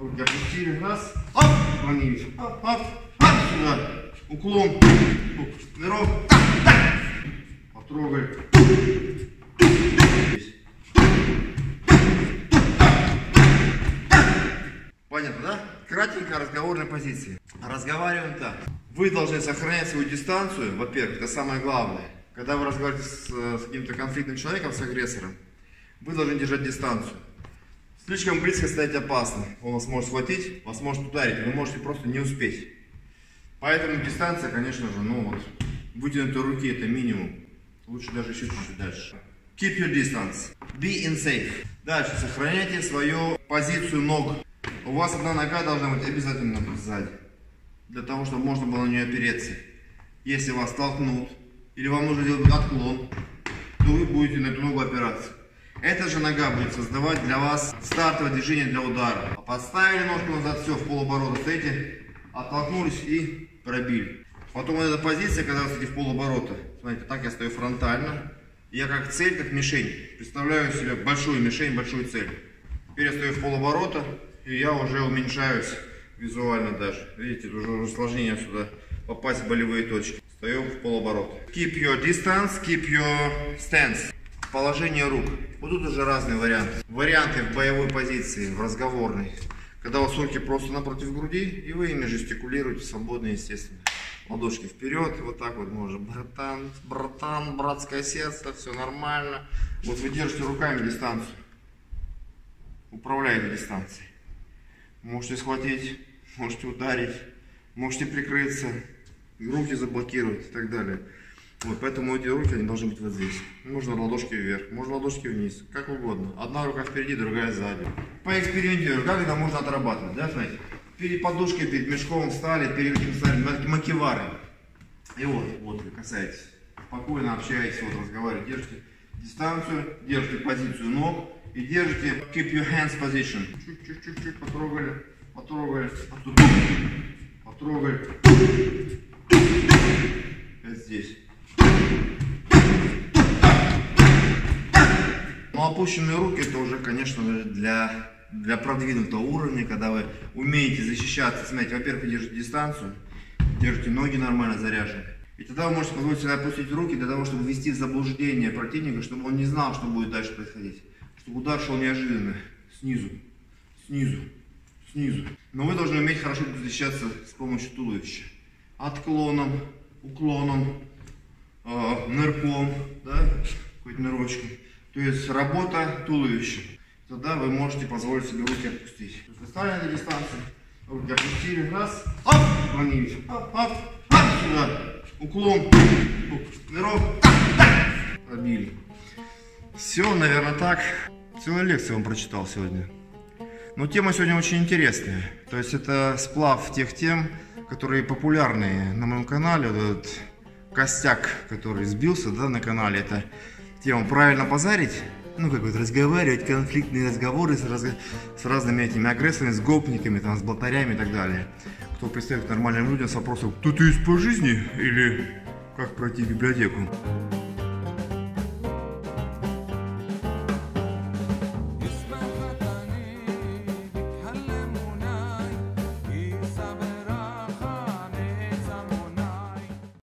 Допустили, раз, оп, наклонились, оп, оп, оп, сюда, уклон, вверх, потрогай, понятно, да? Кратенько о разговорной позиции. Разговариваем так. Вы должны сохранять свою дистанцию, во-первых, это самое главное. Когда вы разговариваете с каким-то конфликтным человеком, с агрессором, вы должны держать дистанцию. Слишком близко стоять опасно. Он вас может схватить, вас может ударить, вы можете просто не успеть. Поэтому дистанция, конечно же, ну вот, вытянутой руки это минимум. Лучше даже еще чуть-чуть дальше. Keep your distance. Be in safe. Дальше, сохраняйте свою позицию ног. У вас одна нога должна быть обязательно сзади. Для того, чтобы можно было на нее опереться. Если вас толкнут, или вам нужно делать отклон, то вы будете на эту ногу опираться. Эта же нога будет создавать для вас стартовое движение для удара. Подставили ножку назад, все, в полуоборота стоите, оттолкнулись и пробили. Потом вот эта позиция, когда вы стоите в полуоборота, смотрите, так я стою фронтально. Я как цель, как мишень, представляю себе большую мишень, большую цель. Теперь я стою в полуоборота, и я уже уменьшаюсь визуально даже. Видите, уже сложнее сюда попасть в болевые точки. Стою в полуоборота. Keep your distance, keep your stance. Положение рук. Вот тут уже разные варианты. Варианты в боевой позиции, в разговорной. Когда у вас руки просто напротив груди, и вы ими жестикулируете, свободно, естественно. Ладошки вперед, вот так вот можно. Братан, братан, братское сердце, все нормально. Вот вы держите руками дистанцию. Управляете дистанцией. Можете схватить, можете ударить, можете прикрыться, руки заблокировать и так далее. Вот, поэтому эти руки они должны быть вот здесь. Можно ладошки вверх, можно ладошки вниз, как угодно. Одна рука впереди, другая сзади. Поэкспериментируем, как это можно отрабатывать, да, знаете? Перед подушкой, перед мешком встали, перед этим встали, макевары. И вот, вот вы касаетесь. Спокойно общаетесь, вот разговариваете, держите дистанцию, держите позицию ног и держите keep your hands position. Чуть-чуть-чуть потрогали, потрогали, потрогали. Это здесь. Но опущенные руки это уже, конечно же, для продвинутого уровня, когда вы умеете защищаться. Смотрите, во-первых, вы держите дистанцию, держите ноги нормально заряжены. И тогда вы можете позволить себе опустить руки для того, чтобы ввести в заблуждение противника, чтобы он не знал, что будет дальше происходить. Чтобы удар шел неожиданно. Снизу, снизу, снизу. Но вы должны уметь хорошо защищаться с помощью туловища. Отклоном, уклоном, нырком, да, какой-то нырочком. То есть работа туловища. Тогда вы можете позволить себе руки отпустить. Поставили на дистанцию, руки опустили, раз, оп, наклонились, оп, оп, оп, сюда, уклон, вверх, пробили. Все, наверное, так. Целую лекцию вам прочитал сегодня. Но тема сегодня очень интересная. То есть это сплав тех тем, которые популярны на моем канале. Вот этот костяк, который сбился, да, на канале, это тема «Правильно базарить». Ну, как вот разговаривать, конфликтные разговоры с разными этими агрессорами, с гопниками, там, с блатарями и так далее. Кто представит нормальным людям с вопросом «Кто ты есть по жизни?» или «Как пройти библиотеку?».